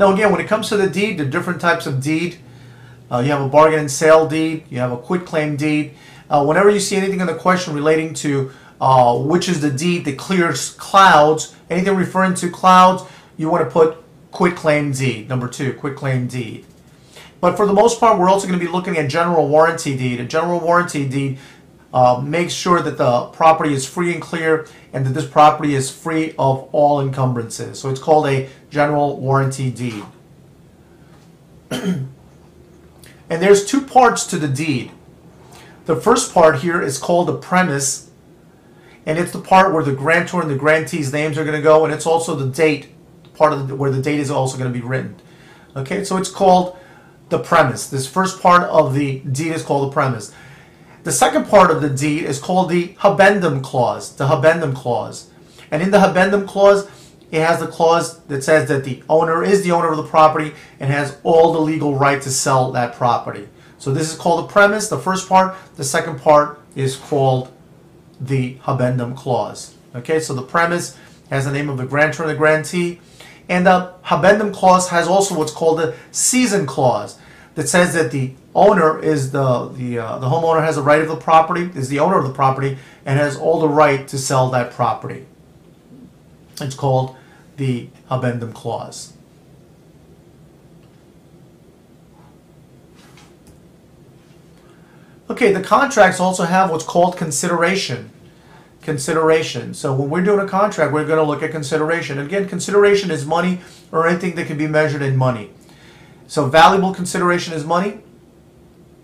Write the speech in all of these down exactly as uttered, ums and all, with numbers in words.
Now again, when it comes to the deed, the different types of deed, uh, you have a bargain and sale deed, you have a quitclaim deed. Uh, whenever you see anything in the question relating to uh, which is the deed that clears clouds, anything referring to clouds, you want to put quitclaim deed, number two, quitclaim deed. But for the most part, we're also going to be looking at general warranty deed. A general warranty deed uh, makes sure that the property is free and clear and that this property is free of all encumbrances. So it's called a general warranty deed. And there's two parts to the deed. The first part here is called the premise, and it's the part where the grantor and the grantee's names are going to go, and it's also the date, part of the, where the date is also going to be written. Okay, so it's called the premise. This first part of the deed is called the premise. The second part of the deed is called the Habendum Clause, the Habendum Clause. And in the Habendum Clause, it has the clause that says that the owner is the owner of the property and has all the legal right to sell that property. So this is called the premise, the first part. The second part is called the Habendum Clause. Okay, so the premise has the name of the grantor and the grantee. And the Habendum Clause has also what's called the Seizin Clause, that says that the owner is the, the, uh, the homeowner has the right of the property, is the owner of the property, and has all the right to sell that property. It's called the Habendum Clause. Okay, the contracts also have what's called consideration. Consideration. So when we're doing a contract, we're going to look at consideration. Again, consideration is money or anything that can be measured in money. So valuable consideration is money.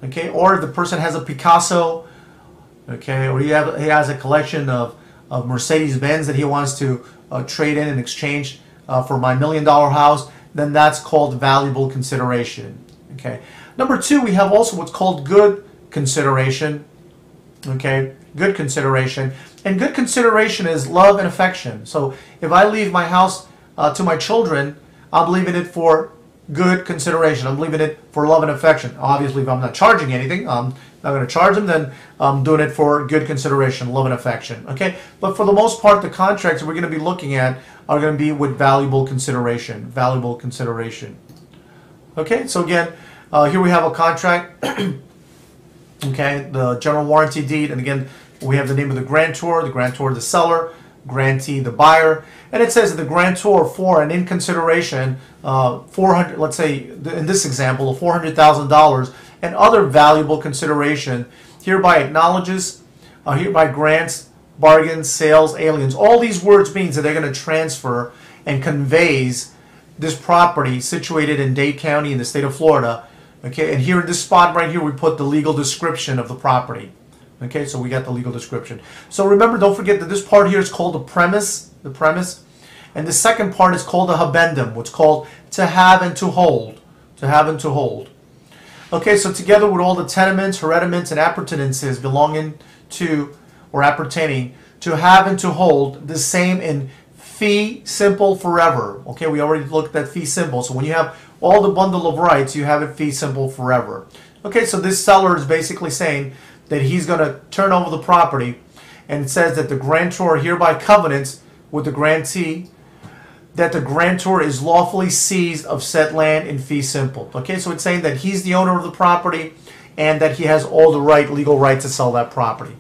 Okay, or if the person has a Picasso, okay, or he, have, he has a collection of, of Mercedes-Benz that he wants to uh, trade in and exchange uh, for my million dollar house, then that's called valuable consideration. Okay. Number two, we have also what's called good consideration. Okay, good consideration. And good consideration is love and affection. So if I leave my house uh, to my children, I'm leaving it for good consideration. I'm leaving it for love and affection. Obviously, if I'm not charging anything, I'm not going to charge them, then I'm doing it for good consideration, love and affection. Okay, but for the most part, the contracts we're going to be looking at are going to be with valuable consideration, valuable consideration. Okay, so again, uh, here we have a contract, okay, the general warranty deed, and again, we have the name of the grantor, the grantor the seller, grantee the buyer, and it says that the grantor for and in consideration uh, four hundred, let's say in this example, of four hundred thousand dollars and other valuable consideration hereby acknowledges, uh, hereby grants, bargains, sales, aliens. All these words means that they're going to transfer and conveys this property situated in Dade County in the state of Florida. Okay, and here in this spot right here, we put the legal description of the property. Okay, so we got the legal description. So remember, don't forget that this part here is called the premise, the premise, and the second part is called the habendum, what's called to have and to hold, to have and to hold. Okay, so together with all the tenements, hereditaments, and appurtenances belonging to or appertaining to have and to hold, the same in fee simple forever. Okay, we already looked at fee simple. So when you have all the bundle of rights, you have it fee simple forever. Okay, so this seller is basically saying that he's going to turn over the property, and it says that the grantor hereby covenants with the grantee that the grantor is lawfully seized of said land in fee simple. Okay, so it's saying that he's the owner of the property and that he has all the right, legal right to sell that property.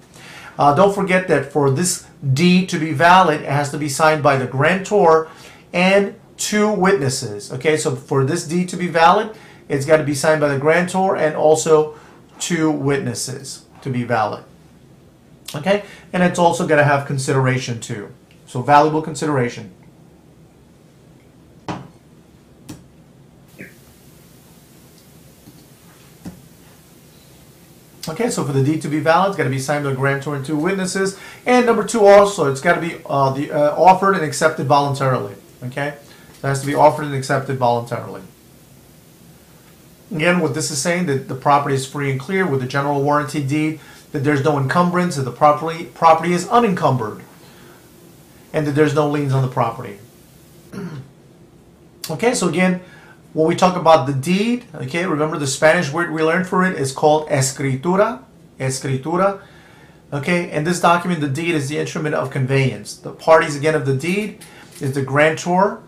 Uh, don't forget that for this deed to be valid, it has to be signed by the grantor and two witnesses. Okay, so for this deed to be valid, it's got to be signed by the grantor and also two witnesses to be valid. Okay, and it's also going to have consideration too. So valuable consideration. Okay, so for the deed to be valid, it's got to be signed by a grantor and two witnesses. And number two, also, it's got to be uh, the uh, offered and accepted voluntarily. Okay, it has to be offered and accepted voluntarily. Again, what this is saying, that the property is free and clear with the general warranty deed, that there's no encumbrance, that the property, property is unencumbered, and that there's no liens on the property. Okay, so again, when we talk about the deed, okay, remember the Spanish word we learned for it is called escritura, escritura. Okay, and this document, the deed, is the instrument of conveyance. The parties, again, of the deed is the grantor,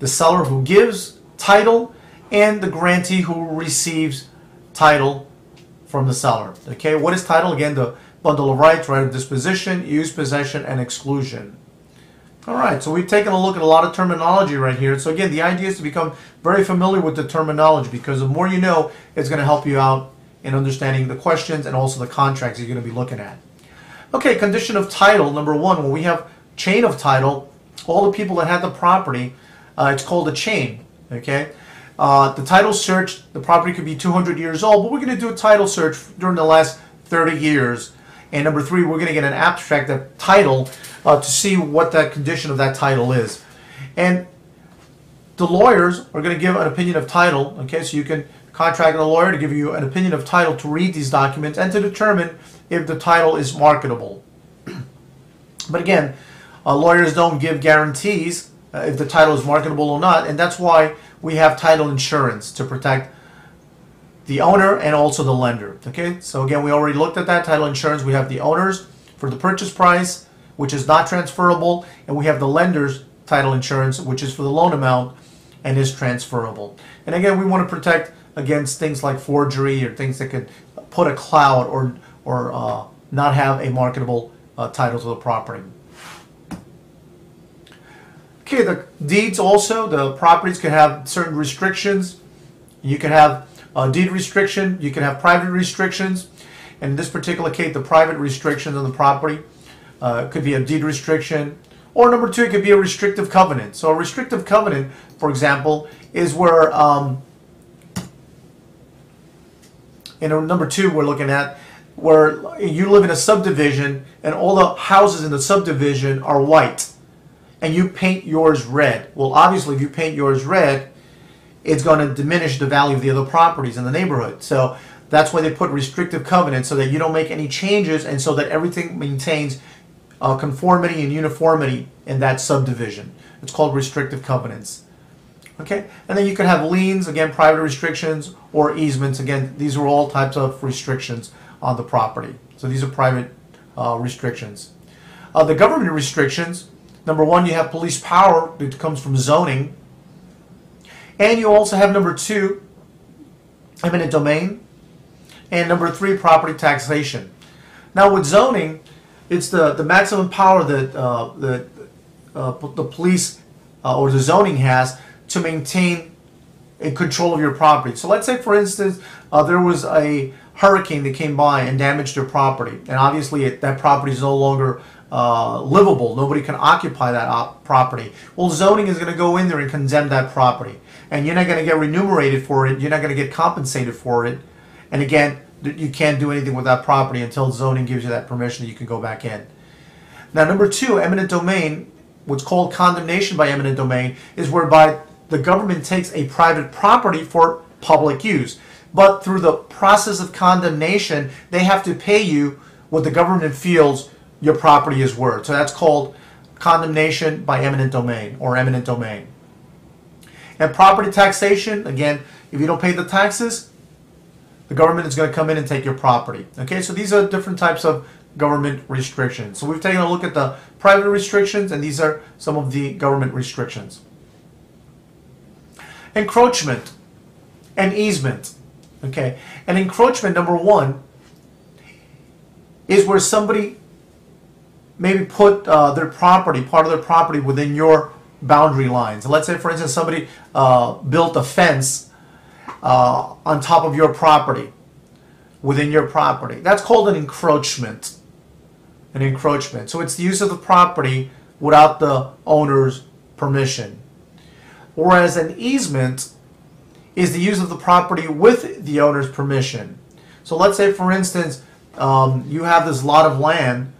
the seller who gives, title and the grantee who receives title from the seller. Okay, what is title? Again, the bundle of rights, right of disposition, use, possession, and exclusion. All right, so we've taken a look at a lot of terminology right here. So again, the idea is to become very familiar with the terminology, because the more you know, it's going to help you out in understanding the questions and also the contracts that you're going to be looking at. Okay, condition of title, number one, when we have chain of title, all the people that had the property, uh, it's called a chain, okay? Uh, the title search, the property could be two hundred years old, but we're going to do a title search during the last thirty years. And number three, we're going to get an abstract of title uh, to see what that condition of that title is. And the lawyers are going to give an opinion of title, okay? So you can contract a lawyer to give you an opinion of title to read these documents and to determine if the title is marketable. But again, uh, lawyers don't give guarantees uh, if the title is marketable or not, and that's why we have title insurance to protect the owner and also the lender. Okay, so again, we already looked at that title insurance. We have the owners for the purchase price, which is not transferable, and we have the lender's title insurance, which is for the loan amount and is transferable. And again, we want to protect against things like forgery or things that could put a cloud or or uh, not have a marketable uh, title to the property. Okay, the deeds also, the properties can have certain restrictions. You can have a deed restriction, you can have private restrictions, and in this particular case, the private restrictions on the property uh, could be a deed restriction, or number two, it could be a restrictive covenant. So a restrictive covenant, for example, is where um, and number two we're looking at, where you live in a subdivision and all the houses in the subdivision are white and you paint yours red. Well, obviously if you paint yours red, it's going to diminish the value of the other properties in the neighborhood. So that's why they put restrictive covenants, so that you don't make any changes and so that everything maintains uh, conformity and uniformity in that subdivision. It's called restrictive covenants. Okay, and then you can have liens, again, private restrictions, or easements. Again, these are all types of restrictions on the property. So these are private uh, restrictions. Uh, the government restrictions, number one, you have police power, which comes from zoning. And you also have number two, eminent domain. And number three, property taxation. Now with zoning, it's the, the maximum power that uh, the, uh, the police uh, or the zoning has to maintain in control of your property. So let's say, for instance, uh, there was a hurricane that came by and damaged your property, and obviously it, that property is no longer uh, livable. Nobody can occupy that op property. Well, zoning is going to go in there and condemn that property, and you're not going to get remunerated for it. You're not going to get compensated for it. And again, you can't do anything with that property until zoning gives you that permission that you can go back in. Now, number two, eminent domain, what's called condemnation by eminent domain, is whereby the government takes a private property for public use, but through the process of condemnation, they have to pay you what the government feels your property is worth. So that's called condemnation by eminent domain or eminent domain. And property taxation, again, if you don't pay the taxes, the government is going to come in and take your property. Okay, so these are different types of government restrictions. So we've taken a look at the private restrictions, and these are some of the government restrictions. Encroachment and easement. Okay, and encroachment, number one, is where somebody maybe put uh, their property, part of their property, within your boundary lines. So let's say, for instance, somebody uh, built a fence uh, on top of your property, within your property. That's called an encroachment. An encroachment. So it's the use of the property without the owner's permission. Whereas an easement is the use of the property with the owner's permission. So let's say, for instance, um, you have this lot of land,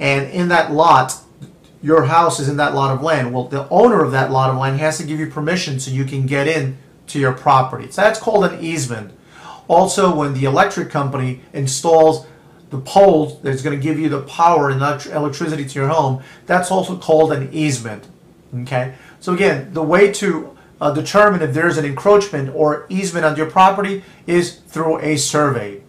and in that lot, your house is in that lot of land. Well, the owner of that lot of land has to give you permission so you can get in to your property. So that's called an easement. Also, when the electric company installs the poles that's going to give you the power and electricity to your home, that's also called an easement. Okay. So again, the way to uh, determine if there's an encroachment or easement on your property is through a survey.